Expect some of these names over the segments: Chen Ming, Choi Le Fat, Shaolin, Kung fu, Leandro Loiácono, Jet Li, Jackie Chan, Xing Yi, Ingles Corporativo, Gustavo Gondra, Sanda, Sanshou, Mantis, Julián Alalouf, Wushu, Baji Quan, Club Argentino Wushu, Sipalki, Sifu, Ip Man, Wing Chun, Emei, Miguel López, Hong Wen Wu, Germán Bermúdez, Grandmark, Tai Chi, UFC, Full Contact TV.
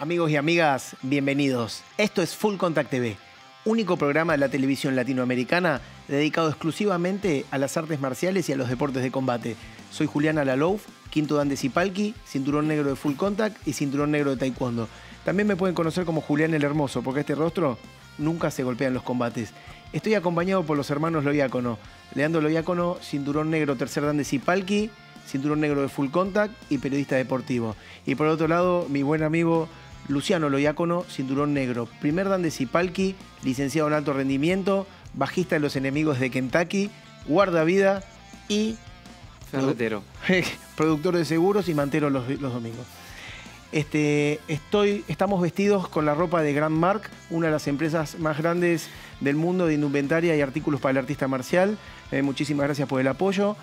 Amigos y amigas, bienvenidos. Esto es Full Contact TV, único programa de la televisión latinoamericana dedicado exclusivamente a las artes marciales y a los deportes de combate. Soy Julián Alalouf, quinto dan de Sipalki, cinturón negro de Full Contact y cinturón negro de Taekwondo. También me pueden conocer como Julián el Hermoso, porque este rostro nunca se golpea en los combates. Estoy acompañado por los hermanos Loyácono. Leandro Loiácono, cinturón negro tercer dan de Sipalki, cinturón negro de Full Contact y periodista deportivo. Y por otro lado, mi buen amigo Luciano Loyácono, cinturón negro, primer dan de Sipalki, licenciado en alto rendimiento, bajista de los enemigos de Kentucky, guardavida y ferretero. Productor de seguros y mantero los domingos. Estamos vestidos con la ropa de Grandmark, una de las empresas más grandes del mundo de indumentaria y artículos para el artista marcial. Muchísimas gracias por el apoyo.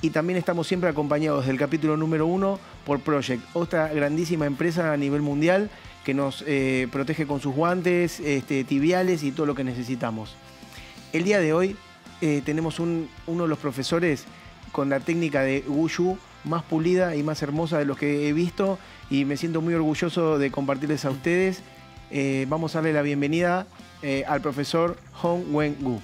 Y también estamos siempre acompañados del capítulo número 1 por Project, otra grandísima empresa a nivel mundial que nos protege con sus guantes, tibiales y todo lo que necesitamos. El día de hoy tenemos uno de los profesores con la técnica de Wushu más pulida y más hermosa de los que he visto y me siento muy orgulloso de compartirles a ustedes. Vamos a darle la bienvenida al profesor Hong Wen Wu.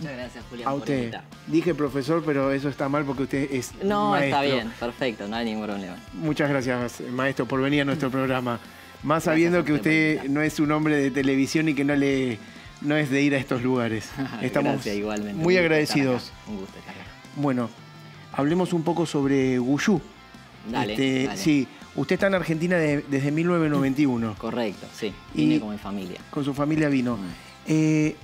Muchas gracias, Julián, a usted. Por la invitación. Dije profesor, pero eso está mal porque usted es no, maestro. Está bien, perfecto, no hay ningún problema. Muchas gracias, maestro, por venir a nuestro programa. Más gracias, sabiendo que usted no es un hombre de televisión y que no es de ir a estos lugares. Estamos gracias, igualmente. Muy agradecidos. Un gusto estar acá. Bueno, hablemos un poco sobre Wushu. Dale, dale. Sí, usted está en Argentina desde 1991. Correcto, sí. Vine con mi familia. Con su familia vino.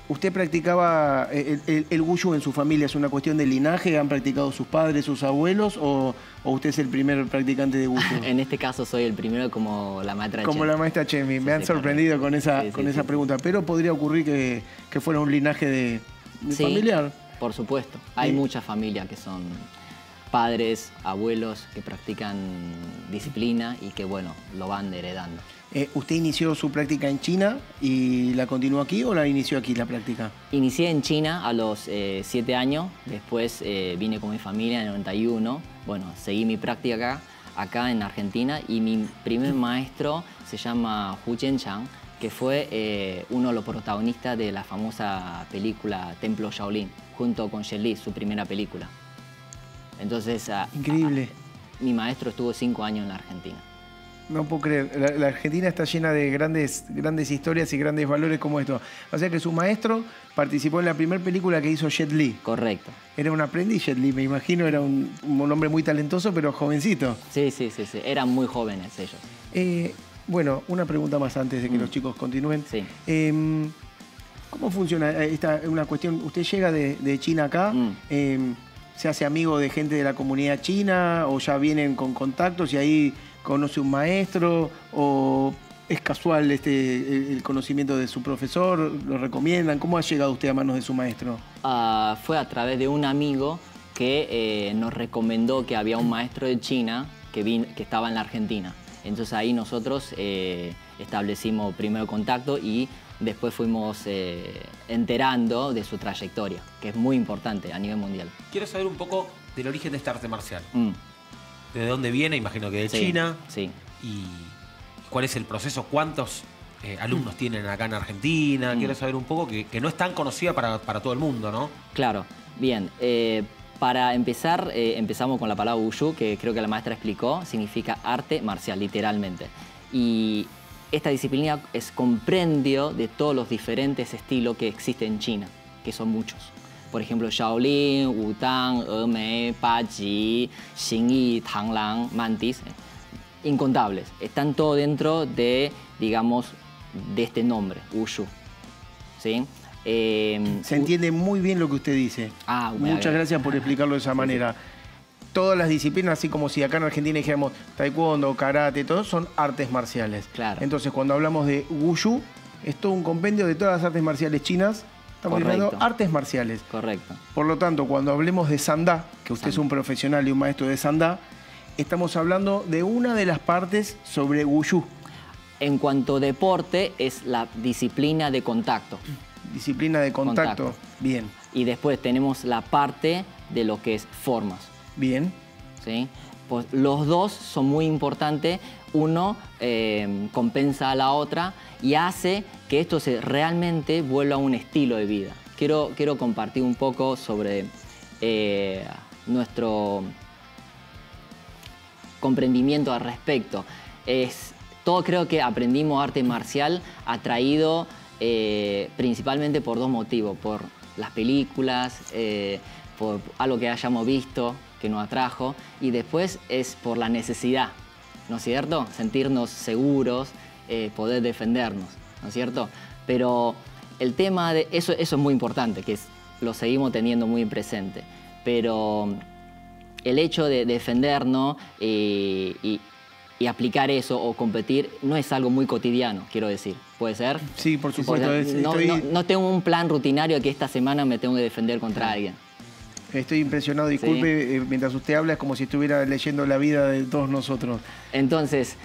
¿Usted practicaba el Wushu en su familia? ¿Es una cuestión de linaje? ¿Han practicado sus padres, sus abuelos? ¿O usted es el primer practicante de Wushu? En este caso soy el primero como la maestra Chen. Como la maestra Chen Ming. Sí, me han sorprendido con esa, con esa pregunta. Pero podría ocurrir que fuera un linaje de familiar. Por supuesto. Hay muchas familias que son padres, abuelos, que practican disciplina y que, bueno, lo van heredando. ¿Usted inició su práctica en China y la continuó aquí o la inició aquí la práctica? Inicié en China a los 7 años, después vine con mi familia en el 91. Bueno, seguí mi práctica acá en Argentina y mi primer maestro se llama Hu Jianchang, que fue uno de los protagonistas de la famosa película Templo Shaolin, junto con Shen Li, su primera película. Entonces, increíble. Mi maestro estuvo 5 años en la Argentina. No puedo creer, la Argentina está llena de grandes historias y grandes valores como esto. O sea que su maestro participó en la primera película que hizo Jet Li. Correcto. Era un aprendiz Jet Li, me imagino, era un hombre muy talentoso pero jovencito. Sí, eran muy jóvenes ellos. Bueno, una pregunta más antes de que los chicos continúen. Sí. ¿Cómo funciona esta una cuestión? Usted llega de China acá. ¿Se hace amigo de gente de la comunidad china o ya vienen con contactos y ahí conoce un maestro o es casual el conocimiento de su profesor? ¿Lo recomiendan? ¿Cómo ha llegado usted a manos de su maestro? Fue a través de un amigo que nos recomendó que había un maestro de China que estaba en la Argentina. Entonces ahí nosotros establecimos primero contacto y después fuimos enterando de su trayectoria, que es muy importante a nivel mundial. Quiero saber un poco del origen de esta arte marcial. ¿De dónde viene? Imagino que de China. Sí. ¿Y cuál es el proceso? ¿Cuántos alumnos tienen acá en Argentina? Quiero saber un poco, que no es tan conocida para todo el mundo, ¿no? Claro. Bien. Para empezar, empezamos con la palabra Wushu, que creo que la maestra explicó. Significa arte marcial, literalmente. Y esta disciplina es compendio de todos los diferentes estilos que existen en China, que son muchos. Por ejemplo, Shaolin, Wutang, Emei, Baji, Xing Yi, Tang Lang, Mantis, incontables. Están todos dentro de, digamos, de este nombre, Wushu. ¿Sí? Se entiende muy bien lo que usted dice. Muchas gracias por explicarlo de esa manera. Todas las disciplinas, así como si acá en Argentina dijéramos taekwondo, karate, todo, son artes marciales. Claro. Entonces, cuando hablamos de Wushu, es todo un compendio de todas las artes marciales chinas. Estamos hablando de artes marciales. Correcto. Por lo tanto, cuando hablemos de Sanda, que usted es un profesional y un maestro de Sanda, estamos hablando de una de las partes sobre Wushu. En cuanto a deporte, es la disciplina de contacto. Disciplina de contacto. Bien. Y después tenemos la parte de lo que es formas. Bien. ¿Sí? pues los dos son muy importantes, uno compensa a la otra y hace que esto se realmente vuelva un estilo de vida. Quiero compartir un poco sobre nuestro comprendimiento al respecto. Todo creo que aprendimos arte marcial atraído principalmente por dos motivos, por las películas, por algo que hayamos visto, que nos atrajo, y después es por la necesidad, ¿no es cierto? Sentirnos seguros, poder defendernos, ¿no es cierto? Pero el tema de eso, eso es muy importante, que es, lo seguimos teniendo muy presente, pero el hecho de defendernos y aplicar eso o competir no es algo muy cotidiano, quiero decir. ¿Puede ser? Sí, por supuesto. No tengo un plan rutinario que esta semana me tengo que defender contra alguien. Estoy impresionado, disculpe, sí. Mientras usted habla es como si estuviera leyendo la vida de todos nosotros. Entonces,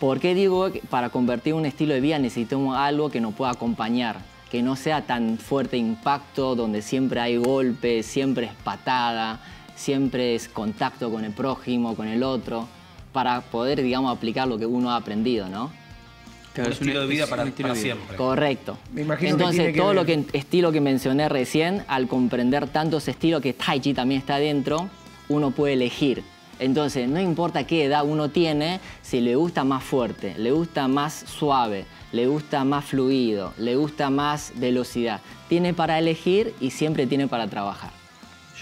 ¿por qué digo que para convertir un estilo de vida necesitamos algo que nos pueda acompañar? Que no sea tan fuerte impacto, donde siempre hay golpes, siempre es patada, siempre es contacto con el prójimo, con el otro, para poder, digamos, aplicar lo que uno ha aprendido, ¿no? Claro, es un estilo de vida para siempre. Correcto. Me imagino. Entonces, que todo lo que estilo que mencioné recién, al comprender tantos estilos que Tai Chi también está dentro, uno puede elegir. Entonces, no importa qué edad uno tiene, si le gusta más fuerte, le gusta más suave, le gusta más fluido, le gusta más velocidad. Tiene para elegir y siempre tiene para trabajar.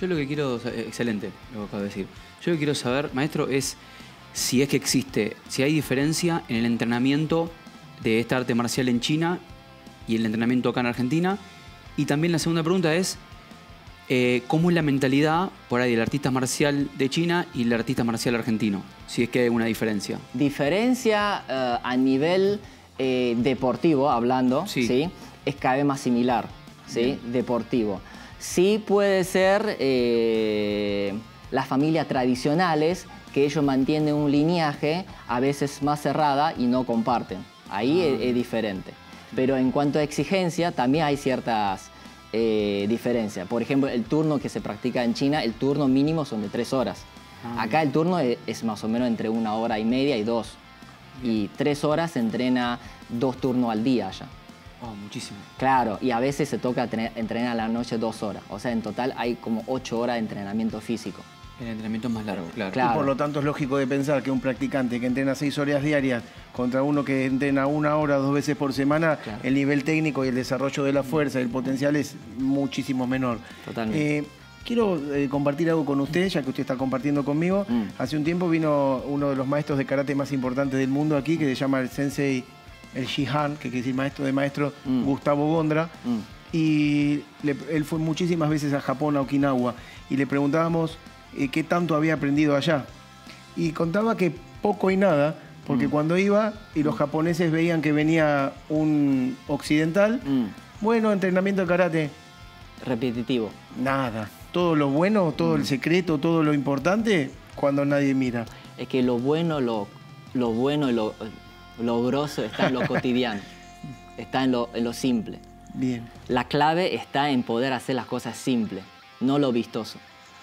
Yo lo que quiero... Excelente, lo que acabo de decir. Yo lo que quiero saber, maestro, es si es que existe, si hay diferencia en el entrenamiento de esta arte marcial en China y el entrenamiento acá en Argentina. Y también la segunda pregunta es, ¿cómo es la mentalidad por ahí del artista marcial de China y el artista marcial argentino? Si es que hay una diferencia. Diferencia a nivel deportivo, hablando, sí. ¿Sí? Es cada vez más similar, ¿sí? Deportivo. Sí puede ser las familias tradicionales, que ellos mantienen un lineaje a veces más cerrada y no comparten. Ahí es diferente. Pero en cuanto a exigencia, también hay ciertas diferencias. Por ejemplo, el turno que se practica en China, el turno mínimo son de 3 horas. Acá el turno es más o menos entre 1 hora y media y 2. Y 3 horas se entrena 2 turnos al día allá. Oh, muchísimo. Claro, y a veces se toca entrenar a la noche 2 horas. O sea, en total hay como 8 horas de entrenamiento físico. El entrenamiento es más largo, claro. Y por lo tanto es lógico de pensar que un practicante que entrena 6 horas diarias contra uno que entrena 1 hora 2 veces por semana, claro, el nivel técnico y el desarrollo de la fuerza y el potencial es muchísimo menor. Totalmente. Quiero compartir algo con usted, ya que usted está compartiendo conmigo. Hace un tiempo vino uno de los maestros de karate más importantes del mundo aquí, que se llama el sensei, el Shihan, que quiere decir maestro de maestro, Gustavo Gondra. Y él fue muchísimas veces a Japón, a Okinawa, y le preguntábamos qué tanto había aprendido allá. Y contaba que poco y nada, porque cuando iba y los japoneses veían que venía un occidental, bueno, entrenamiento de karate. Repetitivo. Nada. Todo lo bueno, todo el secreto, todo lo importante, cuando nadie mira. Es que lo bueno, lo grosso está en lo cotidiano, está en lo simple. Bien. La clave está en poder hacer las cosas simples, no lo vistoso.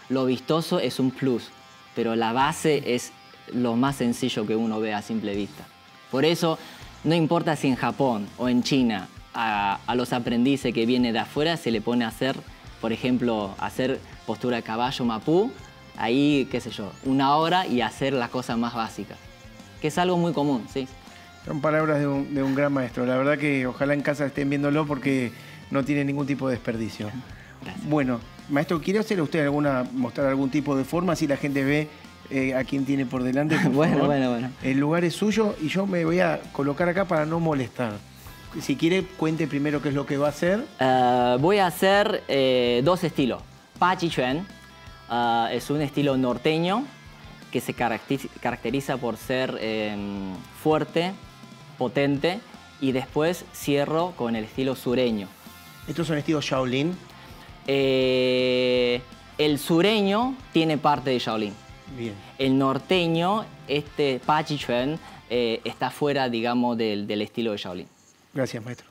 Lo vistoso es un plus, pero la base es lo más sencillo que uno ve a simple vista. Por eso, no importa si en Japón o en China, a los aprendices que vienen de afuera se le pone a hacer, por ejemplo, hacer postura de caballo mapú, ahí, qué sé yo, 1 hora y hacer las cosas más básicas, que es algo muy común, ¿sí? Son palabras de un gran maestro. La verdad que ojalá en casa estén viéndolo porque no tiene ningún tipo de desperdicio. Gracias. Bueno, maestro, ¿quiere hacer usted mostrar algún tipo de forma si la gente ve a quién tiene por delante? Por bueno. El lugar es suyo y yo me voy a colocar acá para no molestar. Si quiere, cuente primero qué es lo que va a hacer. Voy a hacer 2 estilos. Baji Quan es un estilo norteño que se caracteriza por ser fuerte, potente, y después cierro con el estilo sureño. ¿Estos son estilos Shaolin? El sureño tiene parte de Shaolin. Bien. El norteño, este Baji Quan, está fuera, digamos, del estilo de Shaolin. Gracias, maestro.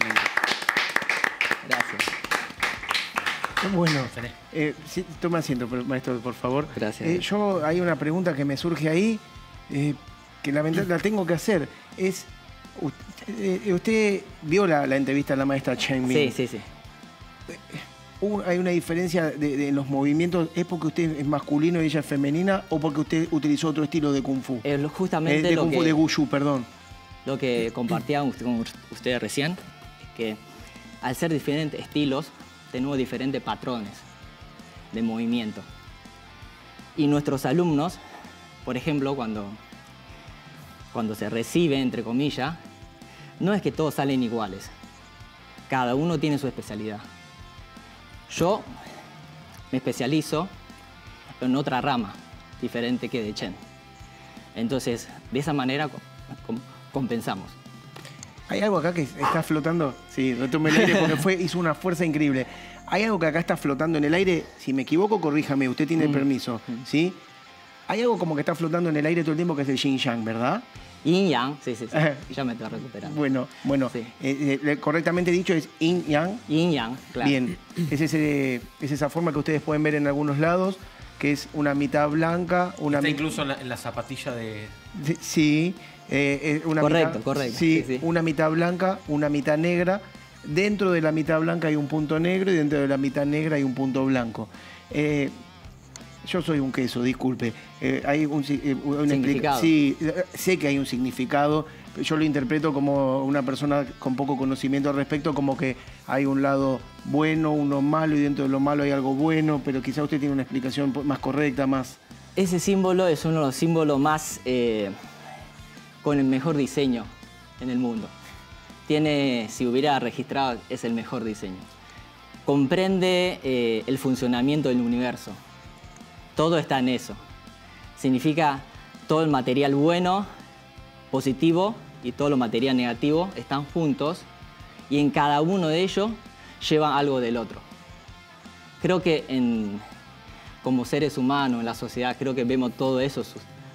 Excelente. Gracias. Bueno, sí, toma asiento, maestro, por favor. Gracias. Yo, hay una pregunta que me surge ahí, que la tengo que hacer. Es, usted vio la entrevista a la maestra Chen Ming. Sí, sí, sí. ¿Hay una diferencia de los movimientos? ¿Es porque usted es masculino y ella es femenina o porque usted utilizó otro estilo de Kung Fu? Justamente de lo Kung Fu, de Wushu, perdón. Lo que compartían ustedes recién, es que al ser diferentes estilos, tenemos diferentes patrones de movimiento. Y nuestros alumnos, por ejemplo, cuando se recibe, entre comillas, no es que todos salen iguales. Cada uno tiene su especialidad. Yo me especializo en otra rama diferente que de Chen. Entonces, de esa manera compensamos. Hay algo acá que está flotando. Sí, retome el aire porque hizo una fuerza increíble. Hay algo que acá está flotando en el aire. Si me equivoco, corríjame, usted tiene el permiso. ¿Sí? Hay algo como que está flotando en el aire todo el tiempo que es el yin yang, ¿verdad? Yin yang, sí, sí, sí. Ya me estoy recuperando. Bueno, bueno. Sí. Correctamente dicho es yin yang. Yin yang, claro. Bien. Es esa forma que ustedes pueden ver en algunos lados, que es una mitad blanca, una mitad. Está incluso en la zapatilla de. Sí. Una correcto, mitad, correcto. Sí, sí, sí. Una mitad blanca, una mitad negra. Dentro de la mitad blanca hay un punto negro y dentro de la mitad negra hay un punto blanco. Yo soy un queso, disculpe. Hay un significado. Sí, sé que hay un significado. Yo lo interpreto como una persona con poco conocimiento al respecto, como que hay un lado bueno, uno malo y dentro de lo malo hay algo bueno, pero quizá usted tiene una explicación más correcta, más. Ese símbolo es uno de los símbolos más. Con el mejor diseño en el mundo. Tiene, si hubiera registrado, es el mejor diseño. Comprende el funcionamiento del universo. Todo está en eso. Significa todo el material bueno, positivo, y todo lo material negativo están juntos y en cada uno de ellos llevan algo del otro. Creo que como seres humanos, en la sociedad, creo que vemos todo eso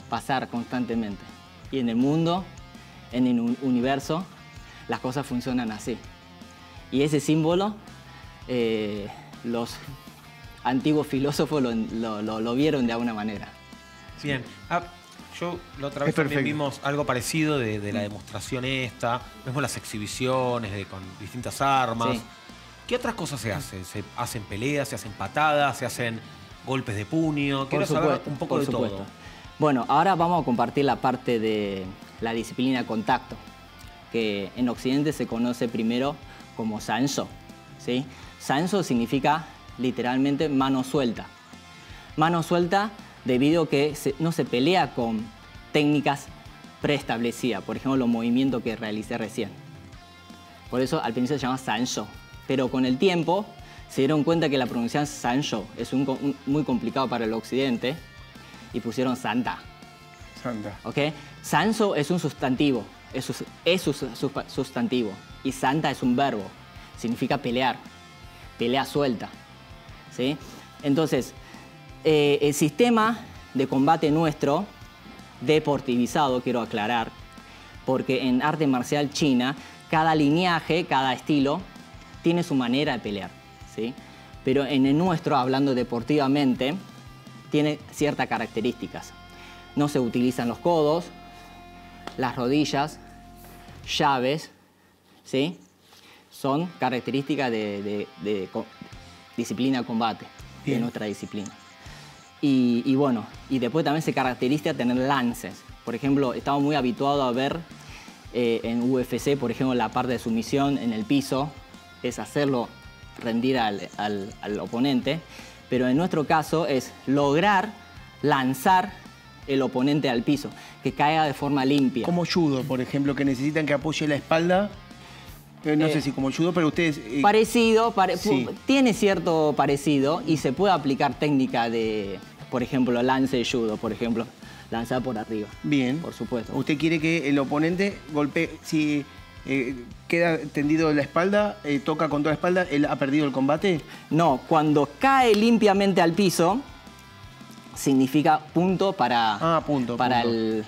pasar constantemente. Y en el mundo, en el universo, las cosas funcionan así. Y ese símbolo, los antiguos filósofos lo vieron de alguna manera. Bien. Yo la otra vez también vimos algo parecido de la demostración esta. Vemos las exhibiciones con distintas armas. Sí. ¿Qué otras cosas se hacen? ¿Se hacen peleas? ¿Se hacen patadas? ¿Se hacen golpes de puño? Quiero saber un poco de todo. Bueno, ahora vamos a compartir la parte de la disciplina contacto, que en Occidente se conoce primero como Sanshou, ¿sí? Sanshou significa literalmente mano suelta. Mano suelta debido a que no se pelea con técnicas preestablecidas, por ejemplo, los movimientos que realicé recién. Por eso al principio se llama Sanshou, pero con el tiempo se dieron cuenta que la pronunciación Sanshou es muy complicado para el Occidente, y pusieron Sanda. Sanda. ¿Ok? Sanshou es un sustantivo. Es sustantivo. Y Sanda es un verbo. Significa pelear. Pelea suelta. ¿Sí? Entonces, el sistema de combate nuestro, deportivizado, quiero aclarar, porque en arte marcial china, cada lineaje, cada estilo, tiene su manera de pelear. ¿Sí? Pero en el nuestro, hablando deportivamente, tiene ciertas características. No se utilizan los codos, las rodillas, llaves, ¿sí? Son características de disciplina de combate, bien, de nuestra disciplina. Y bueno, y después también se caracteriza tener lances. Por ejemplo, estamos muy habituados a ver en UFC, por ejemplo, la parte de sumisión en el piso, es hacerlo rendir al oponente. Pero en nuestro caso es lograr lanzar el oponente al piso, que caiga de forma limpia. Como judo, por ejemplo, que necesitan que apoye la espalda. No sé si como judo, pero ustedes... Parecido, sí. Tiene cierto parecido y se puede aplicar técnica de, por ejemplo, lance de judo, por ejemplo, lanzar por arriba. Bien. Por supuesto. Usted quiere que el oponente golpee... Si queda tendido la espalda, toca con toda la espalda, ¿él ha perdido el combate? No, cuando cae limpiamente al piso, significa punto para el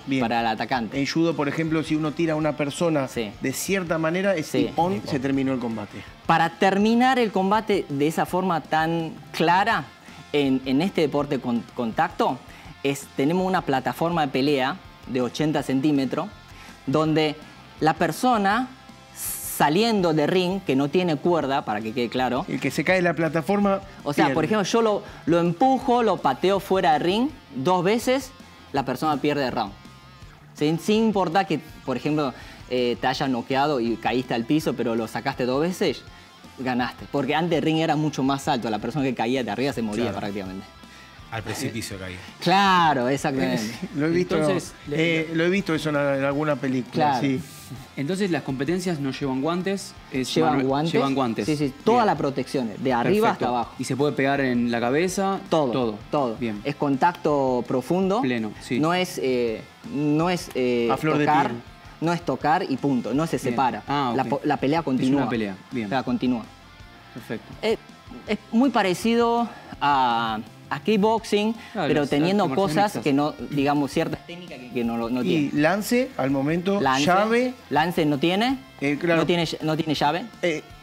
atacante. En judo, por ejemplo, si uno tira a una persona de cierta manera, ese ippon, se terminó el combate. Para terminar el combate de esa forma tan clara en este deporte con contacto, tenemos una plataforma de pelea de 80 centímetros donde la persona saliendo de ring, que no tiene cuerda, para que quede claro. El que se cae de la plataforma, o sea, pierde. Por ejemplo, yo lo empujo, lo pateo fuera de ring, 2 veces, la persona pierde el round. Sin importar que, por ejemplo, te hayan noqueado y caíste al piso, pero lo sacaste 2 veces, ganaste. Porque antes el ring era mucho más alto, la persona que caía de arriba se moría prácticamente. Al precipicio caía. Claro, exactamente. Lo he visto, entonces, lo he visto eso en alguna película. Claro. Sí. Entonces las competencias no llevan guantes. Llevan guantes. Sí, sí. Toda la protección, de arriba hasta abajo. Y se puede pegar en la cabeza. Todo. Bien. Es contacto profundo. Pleno, sí. No es a flor tocar, de piel. No es tocar y punto. No se separa. Ah, okay. la pelea continúa. Es una pelea. Bien. O sea, continúa. Perfecto. Es muy parecido a... Aquí boxing, claro, pero teniendo cosas que no, digamos, ciertas técnicas que no tiene. Y lance, al momento, llave. Lance no tiene, claro. no tiene llave.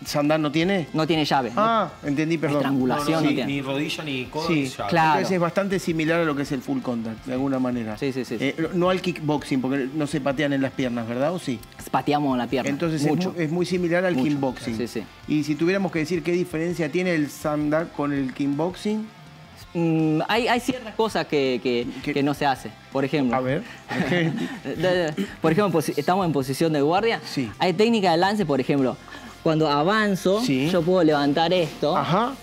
¿Sanda no tiene? No tiene llave. Ah, entendí, perdón. Estrangulación no tiene. Ni rodilla ni codo ni llave. Claro. Entonces es bastante similar a lo que es el full contact, de alguna manera. Sí. No al kickboxing, porque no se patean en las piernas, ¿verdad? ¿O sí? Pateamos en la pierna. Entonces es muy similar al kickboxing. Sí. Y si tuviéramos que decir qué diferencia tiene el sanda con el kickboxing... Hay ciertas cosas que no se hace. Por ejemplo, a ver. Por ejemplo, estamos en posición de guardia. Sí. Hay técnica de lance, por ejemplo, cuando avanzo, yo puedo levantar esto. Ajá.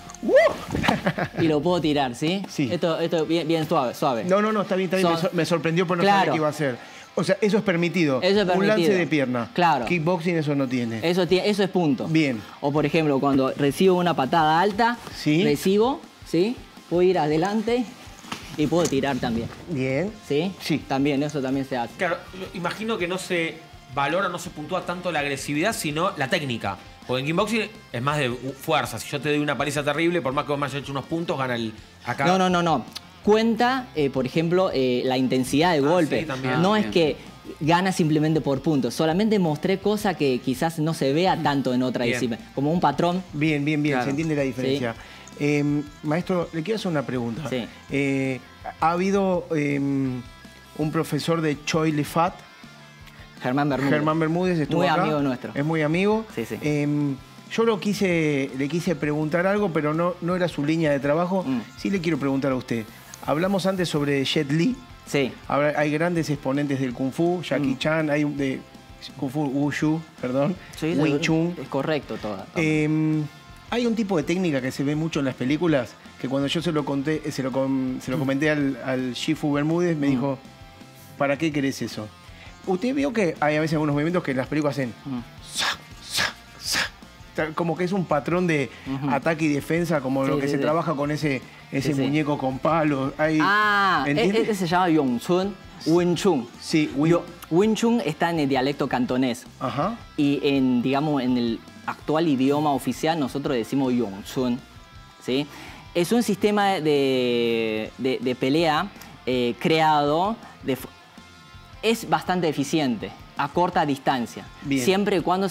Y lo puedo tirar, ¿sí? Sí. Esto bien suave. No, está bien, está bien. Me sorprendió por no saber qué iba a hacer. O sea, eso es permitido. Un lance de pierna. Claro. Kickboxing eso no tiene. Eso es punto. Bien. O por ejemplo, cuando recibo una patada alta, recibo, puedo ir adelante y puedo tirar también. Bien. Sí. También, eso también se hace. Claro, imagino que no se valora, no se puntúa tanto la agresividad, sino la técnica. Porque en kickboxing es más de fuerza. Si yo te doy una paliza terrible, por más que vos me hayas hecho unos puntos, gana el... Acá. No. Cuenta, por ejemplo, la intensidad del golpe. Sí, también. Es que gana simplemente por puntos. Solamente mostré cosas que quizás no se vea tanto en otra disciplina. Como un patrón. Bien. Claro. Se entiende la diferencia. Maestro, le quiero hacer una pregunta. Sí. ¿Ha habido un profesor de Choi Le Fat? Germán Bermúdez. Germán Bermúdez estuvo muy acá. Amigo nuestro. Es muy amigo. Sí. Yo le quise preguntar algo, pero no era su línea de trabajo. Sí le quiero preguntar a usted. Hablamos antes sobre Jet Li. Sí. Ahora, hay grandes exponentes del Kung Fu, Jackie Chan, hay de Kung Fu Wushu, perdón. Sí, Wing Chun. Es correcto todo. Hay un tipo de técnica que se ve mucho en las películas que cuando yo se lo comenté al Sifu Bermúdez, me dijo, ¿para qué querés eso? Usted vio que hay a veces algunos movimientos que en las películas hacen como que es un patrón de ataque y defensa, como lo que se trabaja con ese muñeco con palos. Ese se llama Wing Chun. Wing Chun. Sí, Wing Chun está en el dialecto cantonés. Ajá. Y en el actual idioma oficial nosotros decimos Wing Chun, ¿sí? Es un sistema de pelea creado, es bastante eficiente, a corta distancia. Bien. Siempre y cuando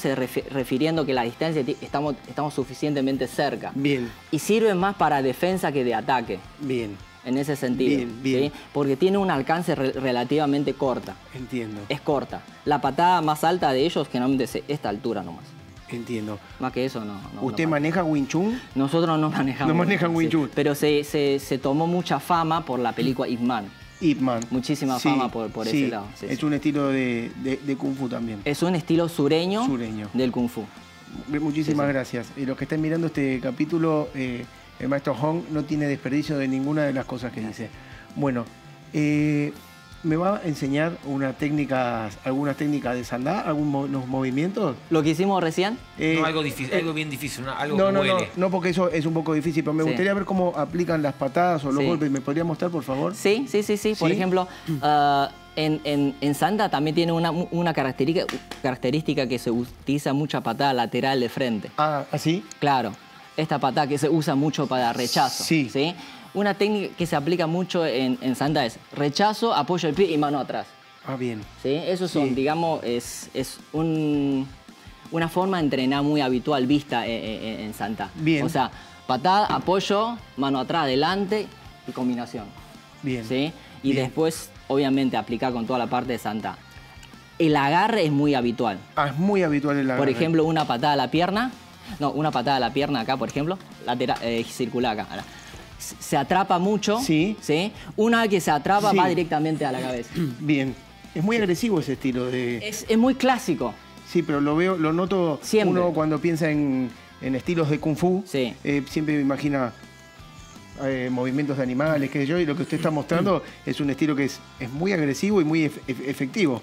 refiriendo que la distancia estamos suficientemente cerca. Bien. Y sirve más para defensa que de ataque. Bien. En ese sentido. Bien. ¿Sí? Porque tiene un alcance relativamente corta. Entiendo. Es corta. La patada más alta de ellos generalmente es esta altura nomás. Entiendo. Más que eso, no. ¿Usted maneja Wing Chun? Nosotros no manejamos. No manejan Wing Chun. Pero se tomó mucha fama por la película Ip Man. Muchísima fama por ese lado. Sí, es un estilo de Kung Fu también. Es un estilo sureño del Kung Fu. Muchísimas gracias. Los que estén mirando este capítulo, el maestro Hong no tiene desperdicio de ninguna de las cosas que dice. Bueno, ¿me va a enseñar algunas técnicas de sanda, algunos movimientos? ¿Lo que hicimos recién? No, algo difícil, algo bien difícil, algo que duele. No, porque eso es un poco difícil, pero me gustaría ver cómo aplican las patadas o los golpes. ¿Me podría mostrar, por favor? Sí. Por ejemplo, en sanda también tiene una característica que se utiliza mucha patada lateral de frente. ¿Ah, así? Claro. Esta patada que se usa mucho para rechazo. Sí. Una técnica que se aplica mucho en Sanda es rechazo, apoyo el pie y mano atrás. Ah, bien. ¿Sí? Esos son, sí, digamos, es una forma de entrenar muy habitual vista en Sanda. Bien. O sea, patada, apoyo, mano atrás, adelante y combinación. Bien. ¿Sí? Y bien, después, obviamente, aplicar con toda la parte de Sanda. El agarre es muy habitual. Ah, es muy habitual el agarre. Por ejemplo, una patada a la pierna. No, una patada a la pierna acá, por ejemplo. Lateral, circular acá. Ahora, se atrapa mucho. Sí. ¿Sí? Una vez que se atrapa, sí, va directamente a la cabeza. Bien. Es muy agresivo ese estilo de... Es muy clásico. Sí, pero lo veo, lo noto siempre. Uno cuando piensa en estilos de Kung Fu, sí, siempre me imagina movimientos de animales, qué sé yo, y lo que usted está mostrando es un estilo que es muy agresivo y muy efectivo.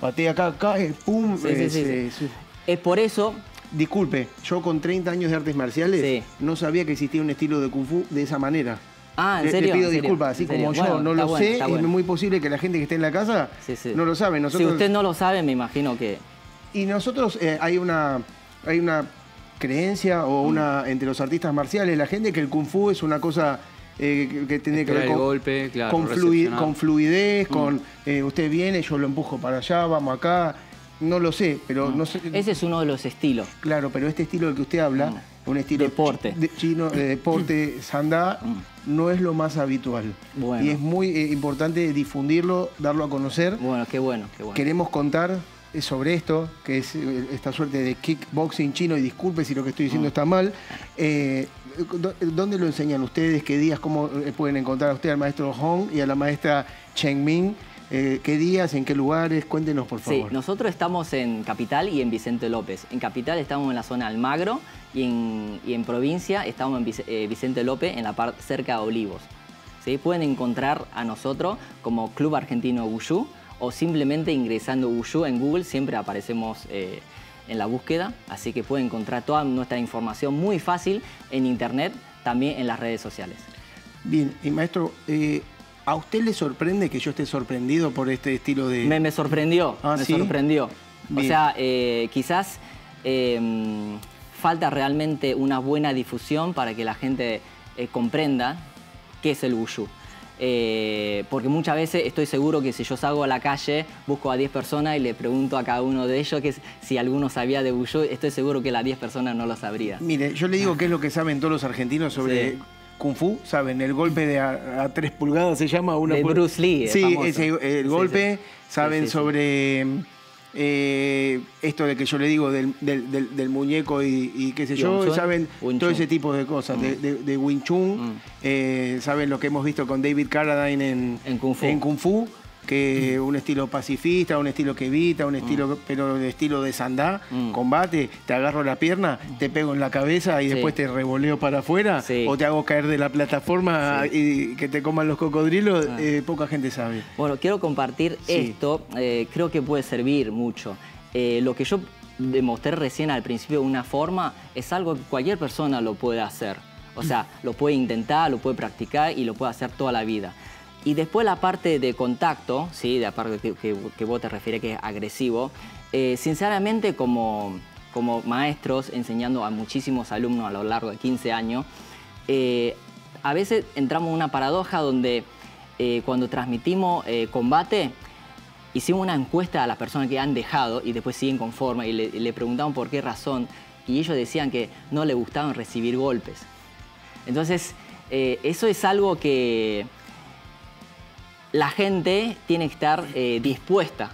Patea acá, cae, pum. Sí, sí. Es por eso... Disculpe, yo con 30 años de artes marciales, sí, no sabía que existía un estilo de Kung Fu de esa manera. Ah, ¿en serio? Le pido disculpas, así como yo bueno, no lo bueno, sé, es bueno, muy posible que la gente que esté en la casa, sí, sí, no lo sabe. Nosotros... Si usted no lo sabe, me imagino que... Y nosotros hay una creencia o una entre los artistas marciales, la gente, que el Kung Fu es una cosa que tiene que ver con golpe, claro, con fluidez, con usted viene, yo lo empujo para allá, vamos acá, no lo sé, pero no sé. Ese es uno de los estilos. Claro, pero este estilo del que usted habla, un estilo deporte. Chino, de deporte, Sanda, no es lo más habitual. Bueno. Y es muy importante difundirlo, darlo a conocer. Bueno, qué bueno, qué bueno. Queremos contar sobre esto, que es esta suerte de kickboxing chino, y disculpe si lo que estoy diciendo está mal. ¿Dónde lo enseñan ustedes? ¿Qué días? ¿Cómo pueden encontrar a usted al maestro Hong y a la maestra Chen Ming? ¿Qué días? ¿En qué lugares? Cuéntenos, por favor. Sí, nosotros estamos en Capital y en Vicente López. En Capital estamos en la zona Almagro y en provincia estamos en Vicente López, en la parte cerca de Olivos. ¿Sí? Pueden encontrar a nosotros como Club Argentino Wushu, o simplemente ingresando Wushu en Google, siempre aparecemos en la búsqueda, así que pueden encontrar toda nuestra información muy fácil en internet, también en las redes sociales. Bien, y maestro, ¿a usted le sorprende que yo esté sorprendido por este estilo de...? Me sorprendió, ¿ah, me sí? sorprendió. Bien. O sea, quizás falta realmente una buena difusión para que la gente comprenda qué es el Wushu. Porque muchas veces estoy seguro que si yo salgo a la calle, busco a 10 personas y le pregunto a cada uno de ellos que si alguno sabía de Wushu, estoy seguro que las 10 personas no lo sabrían. Mire, yo le digo qué es lo que saben todos los argentinos sobre... Sí. Kung Fu, saben, el golpe de a 3 pulgadas se llama una... De Bruce Lee, sí, famoso. Ese, el golpe, sí, sí, saben, sí, sí, sobre esto de que yo le digo del muñeco y qué sé yo, saben todo ese tipo de cosas, de Wing Chun, saben lo que hemos visto con David Carradine en Kung Fu, que un estilo pacifista, un estilo que evita, un estilo, pero el estilo de Sanda, combate, te agarro la pierna, te pego en la cabeza y sí, después te revoleo para afuera, sí, o te hago caer de la plataforma, sí, y que te coman los cocodrilos, poca gente sabe. Bueno, quiero compartir, sí, esto, creo que puede servir mucho. Lo que yo demostré recién al principio de una forma es algo que cualquier persona lo puede hacer. O sea, lo puede intentar, lo puede practicar y lo puede hacer toda la vida. Y después la parte de contacto, ¿sí? La parte que vos te refieres que es agresivo, sinceramente como maestros enseñando a muchísimos alumnos a lo largo de 15 años, a veces entramos en una paradoja donde cuando transmitimos combate, hicimos una encuesta a las personas que han dejado y después siguen con forma y le preguntaban por qué razón y ellos decían que no les gustaban recibir golpes. Entonces, eso es algo que... La gente tiene que estar dispuesta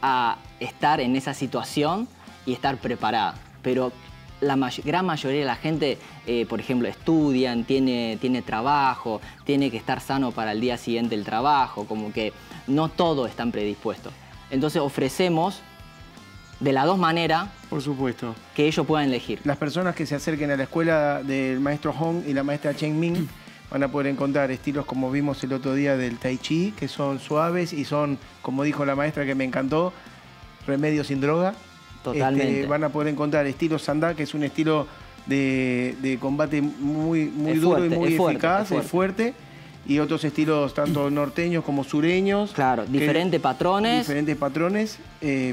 a estar en esa situación y estar preparada. Pero la gran mayoría de la gente, por ejemplo, estudian, tiene trabajo, tiene que estar sano para el día siguiente del trabajo, como que no todos están predispuestos. Entonces ofrecemos de las dos maneras, por supuesto, que ellos puedan elegir. Las personas que se acerquen a la escuela del maestro Hong y la maestra Chen Ming van a poder encontrar estilos como vimos el otro día del Tai Chi, que son suaves y son, como dijo la maestra que me encantó, remedio sin droga. Totalmente. Van a poder encontrar estilos Sanda, que es un estilo de combate muy duro, fuerte, y muy eficaz, fuerte, y otros estilos tanto norteños como sureños. Claro, diferentes patrones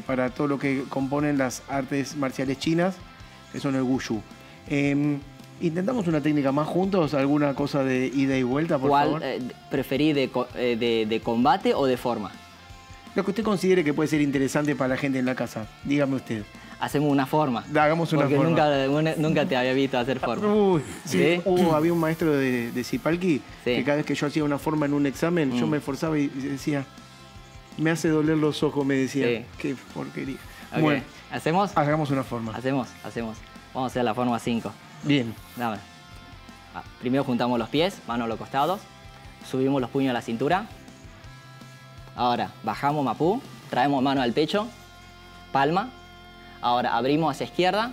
para todo lo que componen las artes marciales chinas, que son el Wushu. ¿Intentamos una técnica más juntos? ¿Alguna cosa de ida y vuelta, por favor? ¿Preferís de combate o de forma? Lo que usted considere que puede ser interesante para la gente en la casa. Dígame usted. Hacemos una forma. Hagamos una forma. Porque nunca te había visto hacer forma. Uy, sí. ¿Sí? Había un maestro de Sipalki que cada vez que yo hacía una forma en un examen, yo me esforzaba y decía, me hace doler los ojos, me decía. Sí. Qué porquería. Okay. Bueno, ¿hacemos? Hagamos una forma. Hacemos. Vamos a hacer la forma 5. Bien. Dame. Primero juntamos los pies, manos a los costados. Subimos los puños a la cintura. Ahora bajamos mapú. Traemos mano al pecho. Palma. Ahora abrimos hacia izquierda.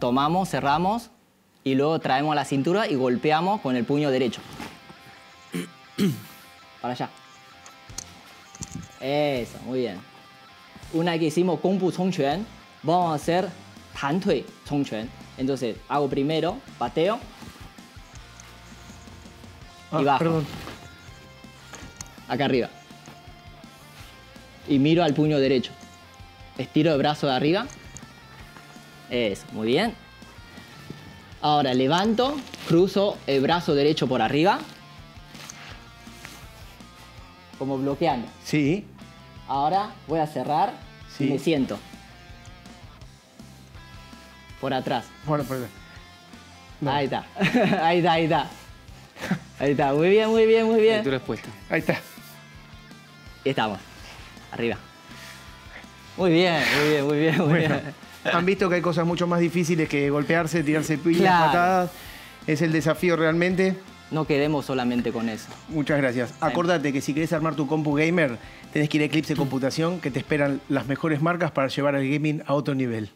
Tomamos, cerramos. Y luego traemos a la cintura y golpeamos con el puño derecho. Para allá. Eso, muy bien. Una vez que hicimos Kung Fu Chong Chuan, vamos a hacer Tan Tui Chong Chuan. Entonces, hago primero, pateo y bajo. Perdón. Acá arriba. Y miro al puño derecho. Estiro el brazo de arriba. Eso, muy bien. Ahora levanto, cruzo el brazo derecho por arriba. Como bloqueando. Sí. Ahora voy a cerrar y me siento. Por atrás. Bueno, por atrás. No. Ahí está. Ahí está. Muy bien. Cintura expuesta. Ahí está. Y estamos. Arriba. Muy bien. Han visto que hay cosas mucho más difíciles que golpearse, tirarse piñas, patadas. Es el desafío realmente. No quedemos solamente con eso. Muchas gracias. Acordate que si querés armar tu compu gamer, tenés que ir a Eclipse Computación, que te esperan las mejores marcas para llevar al gaming a otro nivel.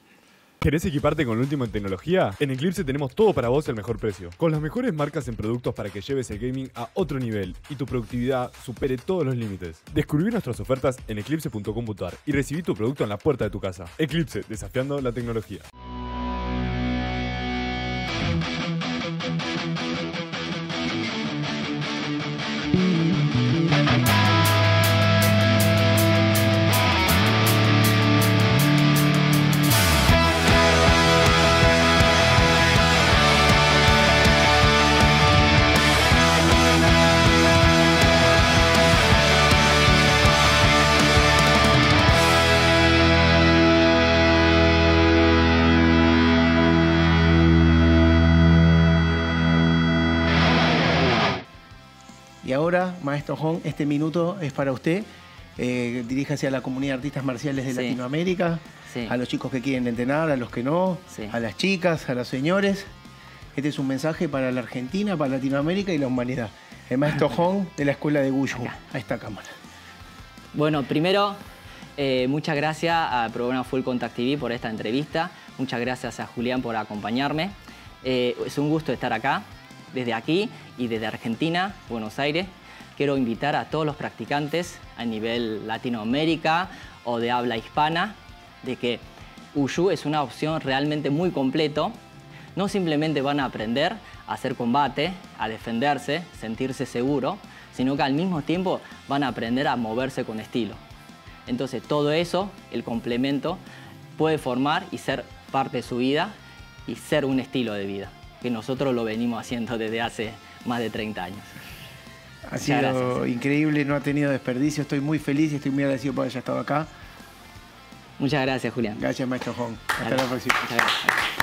¿Querés equiparte con lo último en tecnología? En Eclipse tenemos todo para vos al mejor precio. Con las mejores marcas en productos para que lleves el gaming a otro nivel y tu productividad supere todos los límites. Descubrí nuestras ofertas en eclipse.com.ar y recibí tu producto en la puerta de tu casa. Eclipse, desafiando la tecnología. Ahora, maestro Hong, este minuto es para usted. Diríjase a la comunidad de artistas marciales de Latinoamérica, a los chicos que quieren entrenar, a los que no, a las chicas, a los señores. Este es un mensaje para la Argentina, para Latinoamérica y la humanidad. El maestro Hong de la Escuela de Wushu, a esta cámara. Bueno, primero, muchas gracias al programa Full Contact TV por esta entrevista. Muchas gracias a Julián por acompañarme. Es un gusto estar acá. Desde aquí y desde Argentina, Buenos Aires, quiero invitar a todos los practicantes a nivel Latinoamérica o de habla hispana de que Wushu es una opción realmente muy completa. No simplemente van a aprender a hacer combate, a defenderse, sentirse seguro, sino que al mismo tiempo van a aprender a moverse con estilo. Entonces todo eso, el complemento, puede formar y ser parte de su vida y ser un estilo de vida, que nosotros lo venimos haciendo desde hace más de 30 años. Ha sido increíble, no ha tenido desperdicio. Estoy muy feliz y estoy muy agradecido por haber estado acá. Muchas gracias, Julián. Gracias, maestro Hong. Hasta la próxima.